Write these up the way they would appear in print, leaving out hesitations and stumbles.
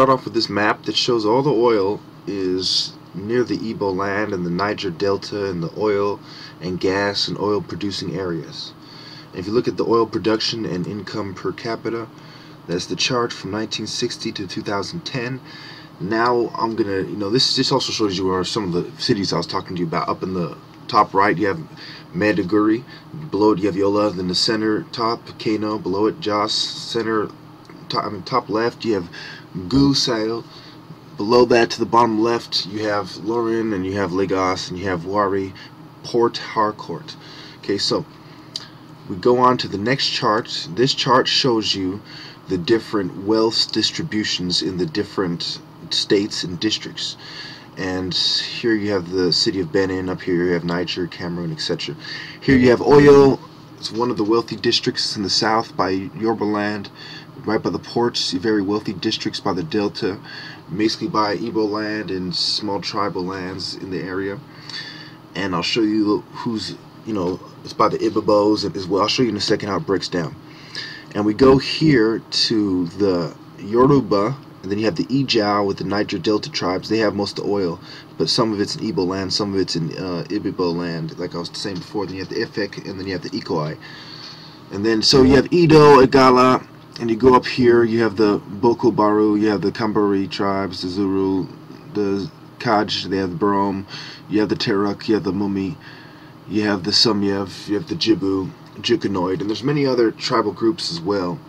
Start off with this map that shows all the oil is near the Igbo land and the Niger Delta and the oil and gas and oil producing areas. And if you look at the oil production and income per capita, that's the chart from 1960 to 2010. Now I'm gonna, this also shows you where some of the cities I was talking to you about. Up in the top right you have Maiduguri, below it you have Yola, then the center top Kano, below it Jos, center top left you have Gusau, below that to the bottom left you have Lorin and you have Lagos and you have Warri, Port Harcourt. Okay, so we go on to the next chart. This chart shows you the different wealth distributions in the different states and districts. And here you have the city of Benin, up here you have Niger, Cameroon, etc. Here you have Oyo, it's one of the wealthy districts in the south by Yoruba land. Right by the ports, very wealthy districts by the delta, basically by Igbo land and small tribal lands in the area. And I'll show you who's, it's by the Ibibos as well. I'll show you in a second how it breaks down. And we go here to the Yoruba, and then you have the Ijaw with the Niger Delta tribes. They have most of the oil, but some of it's in Igbo land, some of it's in Ibibo land, like I was saying before. Then you have the Efik, and then you have the Ikoi. And then, so you have Edo, Igala, and you go up here, you have the Boko Baru, you have the Kambari tribes, the Zuru, the Kaj, they have the Barom, you have the Terek, you have the Mumi, you have the Sumyev, you have the Jibu, Jukanoid, and there's many other tribal groups as well.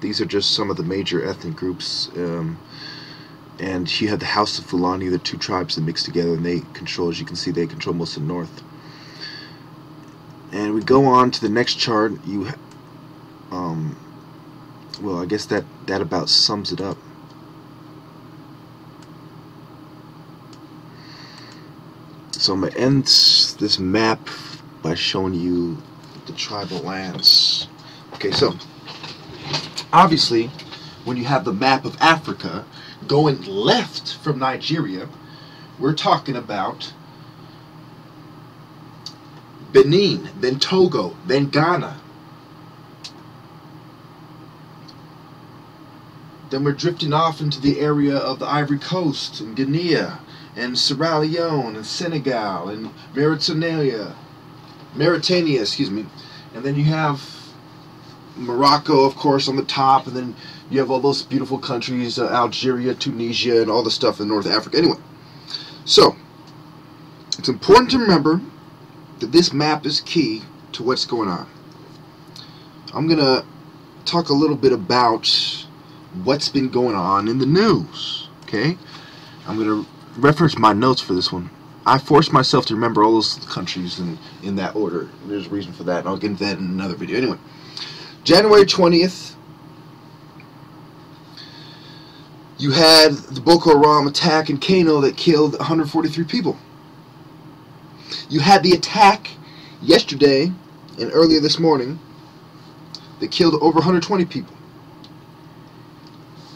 These are just some of the major ethnic groups. And you have the House of Fulani, the two tribes that mix together, and they control, as you can see, they control most of the north. And we go on to the next chart. Well, I guess that about sums it up. So I'm going to end this map by showing you the tribal lands. Okay, so obviously when you have the map of Africa going left from Nigeria, we're talking about Benin, then Togo, then Ghana. Then we're drifting off into the area of the Ivory Coast and Guinea and Sierra Leone and Senegal and Mauritania, and then you have Morocco, of course, on the top, and then you have all those beautiful countries, Algeria, Tunisia, and all the stuff in North Africa. Anyway, so it's important to remember that this map is key to what's going on. I'm gonna talk a little bit about what's been going on in the news. Okay, I'm going to reference my notes for this one. I forced myself to remember all those countries in that order. There's a reason for that, and I'll get into that in another video. Anyway, January 20th, you had the Boko Haram attack in Kano that killed 143 people. You had the attack yesterday and earlier this morning that killed over 120 people.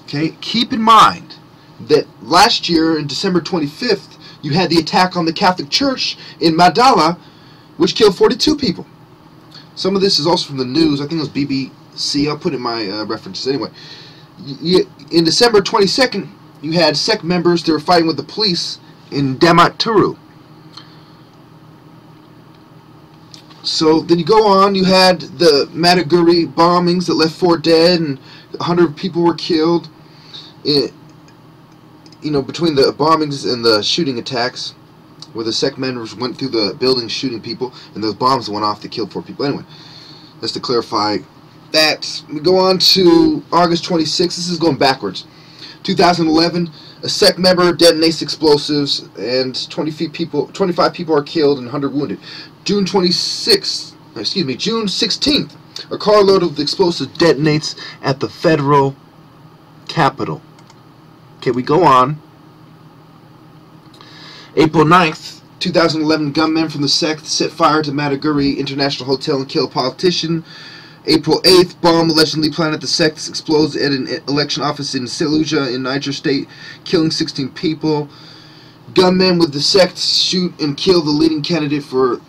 Okay, keep in mind that last year, on December 25th, you had the attack on the Catholic Church in Madala, which killed 42 people. Some of this is also from the news. I think it was BBC. I'll put in my references. Anyway, in December 22nd, you had sect members that were fighting with the police in Damaturu. So then you go on, you had the Maiduguri bombings that left 4 dead and 100 people were killed. Between the bombings and the shooting attacks, where the sect members went through the buildings shooting people, and those bombs went off that killed 4 people. Anyway, that's to clarify that. We go on to August 26th. This is going backwards. 2011, a sect member detonates explosives, and 25 people are killed and 100 wounded. June 16th. A carload of explosives detonates at the federal capital. Okay, we go on. April 9th, 2011, gunmen from the sect set fire to Maiduguri International Hotel and kill a politician. April 8th, bomb allegedly planted at the sect explodes at an election office in Siluja in Niger State, killing 16 people. Gunmen with the sect shoot and kill the leading candidate for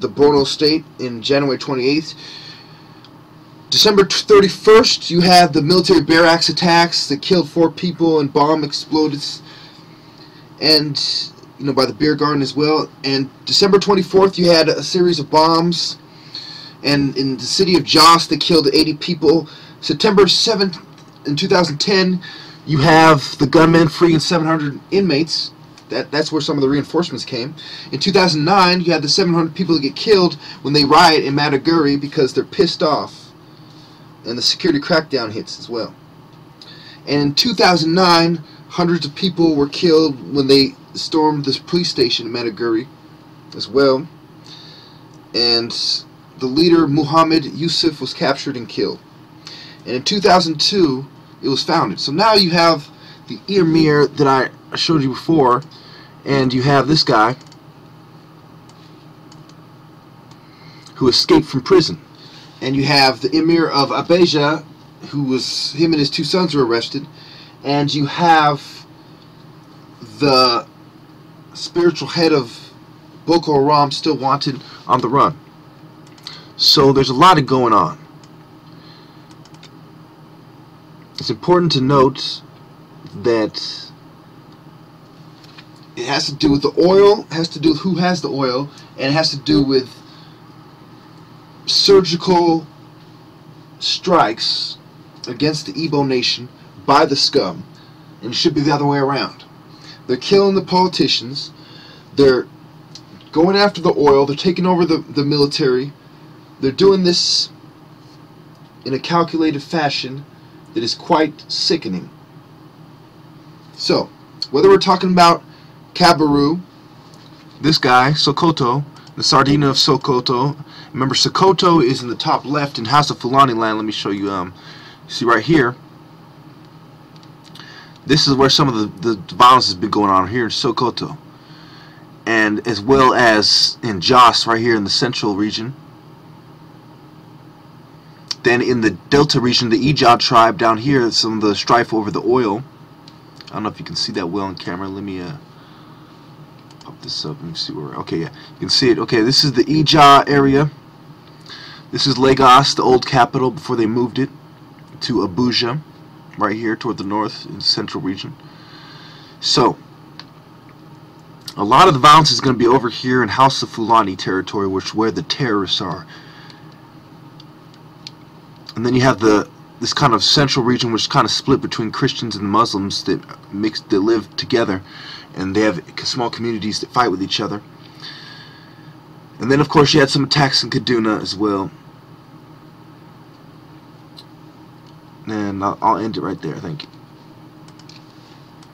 the Borno State in January 28th. December 31st, you have the military barracks attacks that killed 4 people and bomb exploded, and you know, by the beer garden as well. And December 24th, you had a series of bombs, and in the city of Jos, they killed 80 people. September 7th, in 2010, you have the gunmen freeing 700 inmates. That's where some of the reinforcements came. In 2009, you had the 700 people that get killed when they riot in Maiduguri because they're pissed off. And the security crackdown hits as well. And in 2009, hundreds of people were killed when they stormed this police station in Maiduguri as well. And the leader, Muhammad Yusuf, was captured and killed. And in 2002, it was founded. So now you have the emir that I showed you before, and you have this guy who escaped from prison. And you have the emir of Abeja, who was, him and his 2 sons were arrested. And you have the spiritual head of Boko Haram still wanted, on the run. So there's a lot of going on. It's important to note that it has to do with the oil, has to do with who has the oil, and it has to do with surgical strikes against the Igbo nation by the scum, and it should be the other way around. They're killing the politicians, they're going after the oil, they're taking over the military, they're doing this in a calculated fashion that is quite sickening. So, whether we're talking about Kabiru, this guy, Sokoto, the Sardina of Sokoto. Remember, Sokoto is in the top left in House of Fulani land. Let me show you. See right here. This is where some of the violence has been going on here in Sokoto, and as well as in Jos, right here in the central region. Then in the delta region, the Ijaw tribe down here, some of the strife over the oil. I don't know if you can see that well on camera. Let me pop this up and see where. Okay, yeah, you can see it. Okay, this is the Ijaw area. This is Lagos, the old capital before they moved it to Abuja, right here toward the north in the central region. So a lot of the violence is going to be over here in Hausa Fulani territory, which is where the terrorists are. And then you have this kind of central region, which is kind of split between Christians and Muslims that live together, and they have small communities that fight with each other. And then, of course, you had some attacks in Kaduna as well. And I'll end it right there. Thank you.